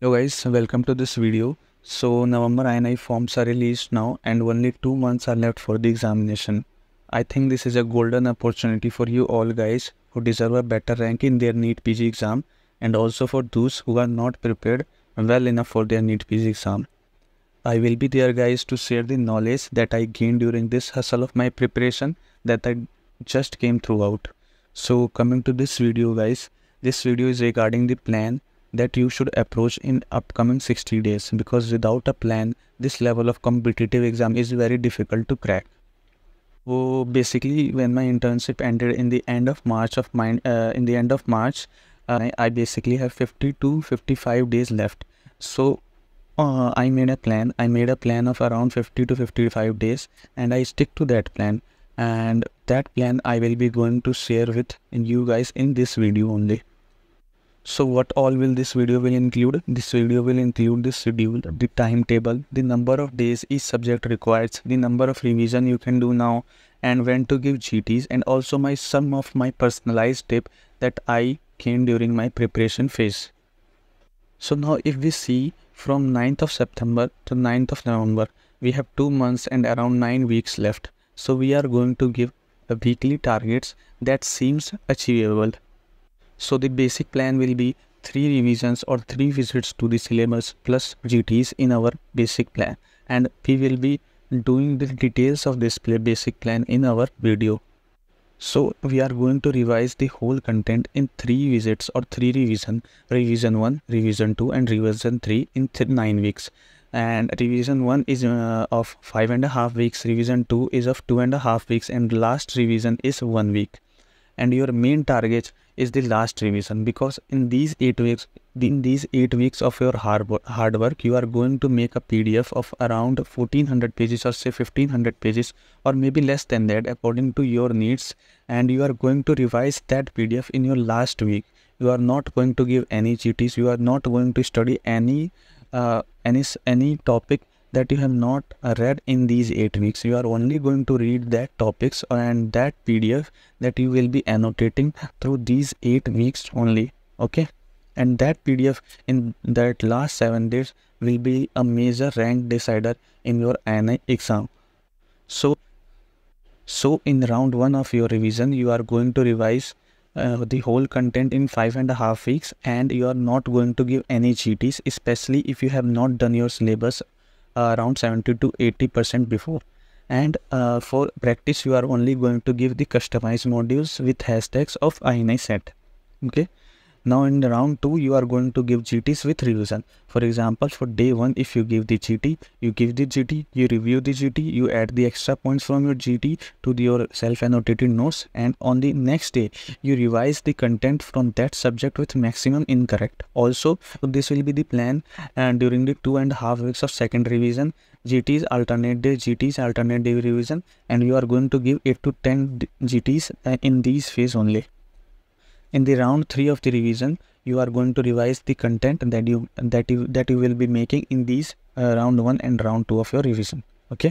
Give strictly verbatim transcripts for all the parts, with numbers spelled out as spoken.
Hello guys, welcome to this video. So November I N I forms are released now and only two months are left for the examination. I think this is a golden opportunity for you all guys who deserve a better rank in their NEET P G exam, and also for those who are not prepared well enough for their NEET P G exam. I will be there guys to share the knowledge that I gained during this hustle of my preparation that I just came throughout. So coming to this video guys, this video is regarding the plan that you should approach in upcoming sixty days, because without a plan this level of competitive exam is very difficult to crack. So basically, when my internship ended in the end of March of mine uh, in the end of March uh, I basically have fifty to fifty-five days left. So uh, I made a plan I made a plan of around fifty to fifty-five days, and I stick to that plan, and that plan I will be going to share with you guys in this video only. So what all will this video will include? This video will include the schedule, the timetable, the number of days each subject requires, the number of revision you can do now, and when to give G Ts, and also my some of my personalized tip that I gained during my preparation phase. So now if we see from ninth of September to ninth of November, we have two months and around nine weeks left. So we are going to give a weekly targets that seems achievable. So the basic plan will be three revisions or three visits to the syllabus plus G Ts in our basic plan, and we will be doing the details of this basic plan in our video. So we are going to revise the whole content in three visits or three revision, revision one, revision two and revision three in th nine weeks. And revision one is uh, of five and a half weeks, revision two is of two and a half weeks, and last revision is one week. And your main target is the last revision, because in these eight weeks, in these eight weeks of your hard work, hard work, you are going to make a P D F of around fourteen hundred pages or say fifteen hundred pages, or maybe less than that according to your needs. And you are going to revise that P D F in your last week. You are not going to give any G Ts. You are not going to study any uh, any any topic that you have not read in these eight weeks. You are only going to read that topics and that P D F that you will be annotating through these eight weeks only, okay? And that P D F in that last seven days will be a major rank decider in your I N I exam. So, so in round one of your revision, you are going to revise Uh, the whole content in five and a half weeks, and you are not going to give any G Ts, especially if you have not done your syllabus Uh, around seventy to eighty percent before. And uh, for practice, you are only going to give the customized modules with hashtags of I N I C E T. Okay. Now in round two, you are going to give G Ts with revision. For example, for day one, if you give the G T, you give the G T, you review the G T, you add the extra points from your G T to the, your self-annotated notes, and on the next day, you revise the content from that subject with maximum incorrect. Also, this will be the plan, and during the two and a half weeks of second revision, G Ts alternate day, G Ts alternate day revision, and you are going to give eight to ten G Ts in these phase only. In the round three of the revision, you are going to revise the content that you that you that you will be making in these uh, round one and round two of your revision, okay?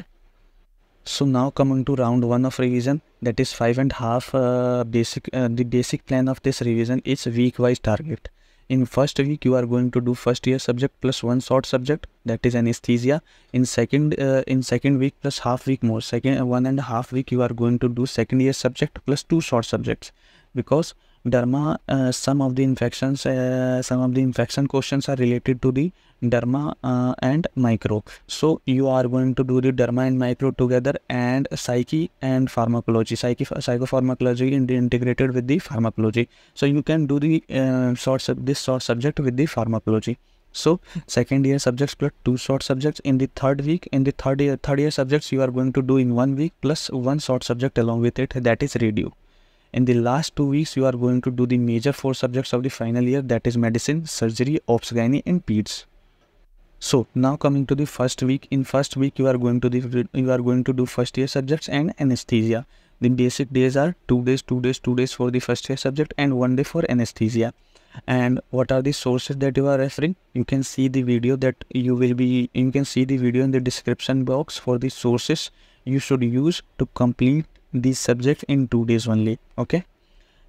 So now coming to round one of revision, that is five and half uh, basic uh, the basic plan of this revision is week wise target. In first week, you are going to do first year subject plus one short subject, that is anesthesia. In second uh, in second week, plus half week more, second uh, one and a half week you are going to do second year subject plus two short subjects, because Derma, uh, some of the infections, uh, some of the infection questions are related to the Derma uh, and Micro. So you are going to do the Derma and Micro together, and Psyche and Pharmacology, Psyche, Psychopharmacology in the integrated with the Pharmacology. So you can do the uh, short this short subject with the Pharmacology. So second year subjects plus two short subjects in the third week. In the third year, third year subjects you are going to do in one week plus one short subject along with it, that is radio. In the last two weeks, you are going to do the major four subjects of the final year, that is medicine, surgery, Ops, Gynae, and Peds. So now coming to the first week. In first week, you are going to the you are going to do first year subjects and anesthesia. The basic days are two days, two days, two days for the first year subject, and one day for anesthesia. And what are the sources that you are referring? You can see the video that you will be. You can see the video in the description box for the sources you should use to complete these subjects in two days only, okay?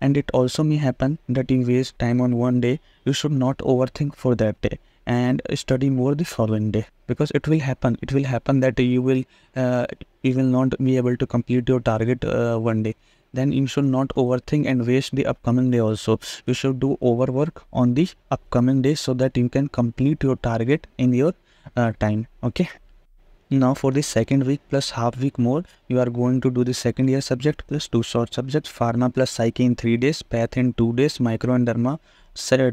And it also may happen that you waste time on one day. You should not overthink for that day, and study more the following day, because it will happen. It will happen that you will uh, you will not be able to complete your target uh, one day. Then you should not overthink and waste the upcoming day also. You should do overwork on the upcoming day so that you can complete your target in your uh, time. Okay. Now for the second week plus half week more, you are going to do the second year subject plus two short subjects, Pharma plus Psyche in three days, Peds in two days, Micro and Derma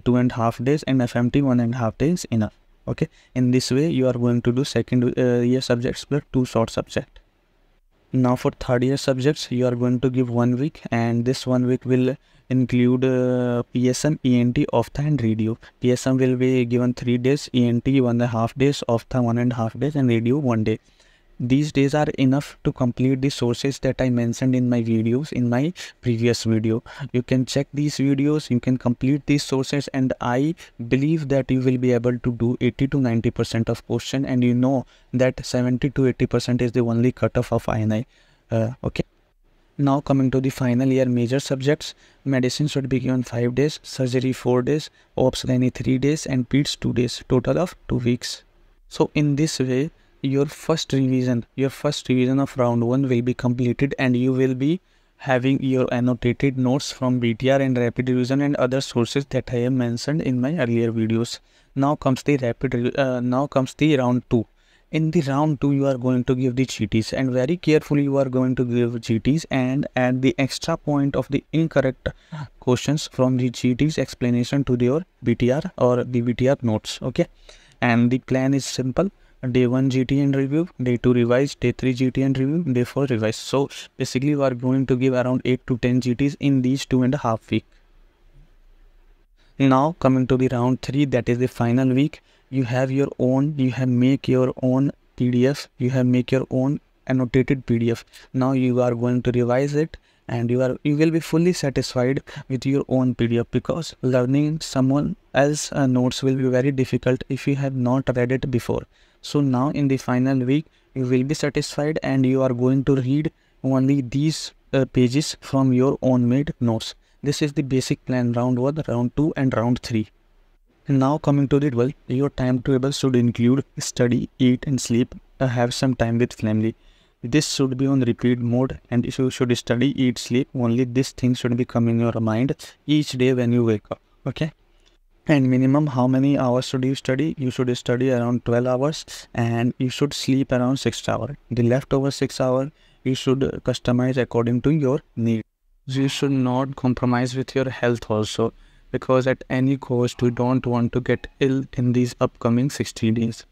two and half days, and F M T one and half days enough. Okay, in this way you are going to do second uh, year subjects plus two short subjects. Now for third year subjects, you are going to give one week, and this one week will include uh, P S M, E N T, Oftha and radio. P S M will be given three days, E N T one and a half days, Oftha one and a half days, and radio one day. These days are enough to complete the sources that I mentioned in my videos, in my previous video. You can check these videos, you can complete these sources, and I believe that you will be able to do eighty to ninety percent of question, and you know that seventy to eighty percent is the only cutoff of I N I. Uh, okay. Now coming to the final year major subjects, medicine should be given five days, surgery four days, Ops Gynae three days, and Peds two days, total of two weeks. So in this way, your first revision, your first revision of round one will be completed, and you will be having your annotated notes from B T R and rapid revision and other sources that I have mentioned in my earlier videos. Now comes the rapid. Uh, now comes the round two. In the round two, you are going to give the G Ts, and very carefully you are going to give G Ts, and add the extra point of the incorrect questions from the G Ts explanation to your B T R or the B T R notes. Okay, and the plan is simple. Day one G T and review, day two revise, day three G T and review, day four revise. So basically we are going to give around eight to ten G Ts in these two and a half week. Now coming to the round three, that is the final week. You have your own, you have make your own P D F, you have make your own annotated P D F. Now you are going to revise it, and you are you will be fully satisfied with your own P D F, because learning someone else's uh, notes will be very difficult if you have not read it before. So now in the final week, you will be satisfied, and you are going to read only these uh, pages from your own made notes. This is the basic plan, round one, round two and round three. Now coming to the twelve, your timetable should include study, eat and sleep, uh, have some time with family. This should be on repeat mode, and if you should study, eat, sleep, only this thing should be coming in your mind each day when you wake up. Okay. And minimum how many hours should you study? You should study around twelve hours, and you should sleep around six hours. The leftover six hours you should customize according to your need. You should not compromise with your health also, because at any cost you don't want to get ill in these upcoming sixty days.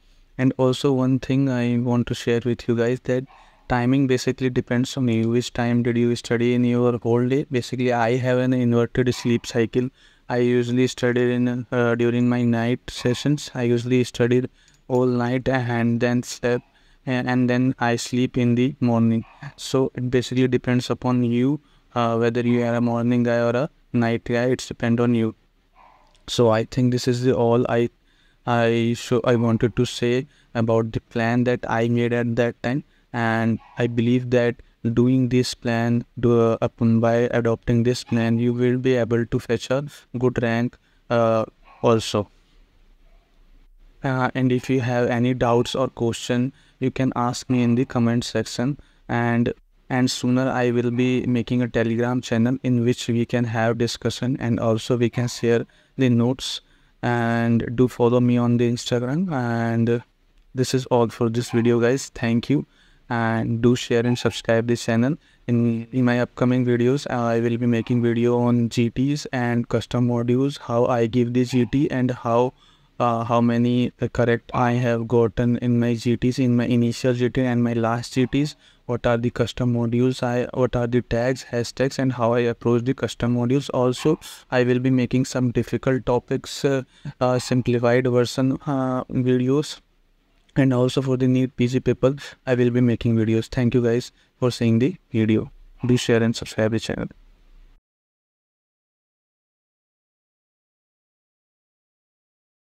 And also one thing I want to share with you guys, that timing basically depends on you. Which time did you study in your whole day? Basically I have an inverted sleep cycle. I usually studied in uh, during my night sessions. I usually studied all night and then slept, and, and then I sleep in the morning. So it basically depends upon you, uh, whether you are a morning guy or a night guy. It's depend on you. So I think this is the all I I so I wanted to say about the plan that I made at that time, and I believe that doing this plan, do, uh, upon by adopting this plan, you will be able to fetch a good rank uh, also. Uh, and if you have any doubts or question, you can ask me in the comment section, and and sooner I will be making a Telegram channel in which we can have discussion, and also we can share the notes. And do follow me on the Instagram. And this is all for this video, guys. Thank you. And do share and subscribe this channel. In, in my upcoming videos, uh, I will be making video on G Ts and custom modules, how I give the G T, and how uh, how many uh, correct I have gotten in my G Ts, in my initial G T and my last G Ts. What are the custom modules, I what are the tags, hashtags, and how I approach the custom modules. Also, I will be making some difficult topics, uh, uh, simplified version uh, videos. And also for the NEET P G people, I will be making videos. Thank you guys for seeing the video. Do share and subscribe the channel.